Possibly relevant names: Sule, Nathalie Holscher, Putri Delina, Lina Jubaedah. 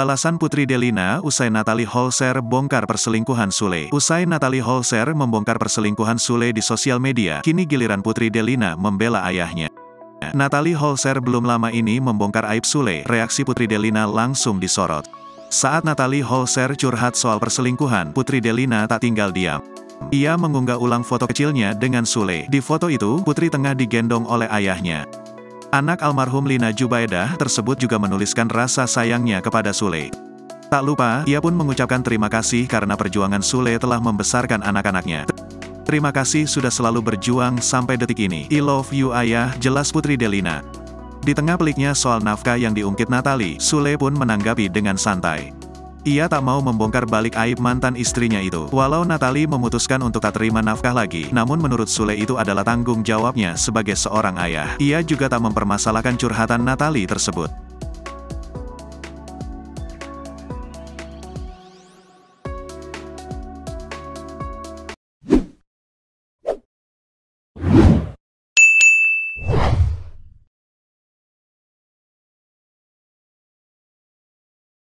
Alasan Putri Delina usai Nathalie Holscher bongkar perselingkuhan Sule. Usai Nathalie Holscher membongkar perselingkuhan Sule di sosial media, kini giliran Putri Delina membela ayahnya. Nathalie Holscher belum lama ini membongkar aib Sule, reaksi Putri Delina langsung disorot. Saat Nathalie Holscher curhat soal perselingkuhan, Putri Delina tak tinggal diam. Ia mengunggah ulang foto kecilnya dengan Sule. Di foto itu, Putri tengah digendong oleh ayahnya. Anak almarhum Lina Jubaedah tersebut juga menuliskan rasa sayangnya kepada Sule. Tak lupa, ia pun mengucapkan terima kasih karena perjuangan Sule telah membesarkan anak-anaknya. Terima kasih sudah selalu berjuang sampai detik ini. I love you ayah, jelas Putri Delina. Di tengah peliknya soal nafkah yang diungkit Nathalie, Sule pun menanggapi dengan santai. Ia tak mau membongkar balik aib mantan istrinya itu. Walau Nathalie memutuskan untuk tak terima nafkah lagi, namun menurut Sule itu adalah tanggung jawabnya sebagai seorang ayah. Ia juga tak mempermasalahkan curhatan Nathalie tersebut.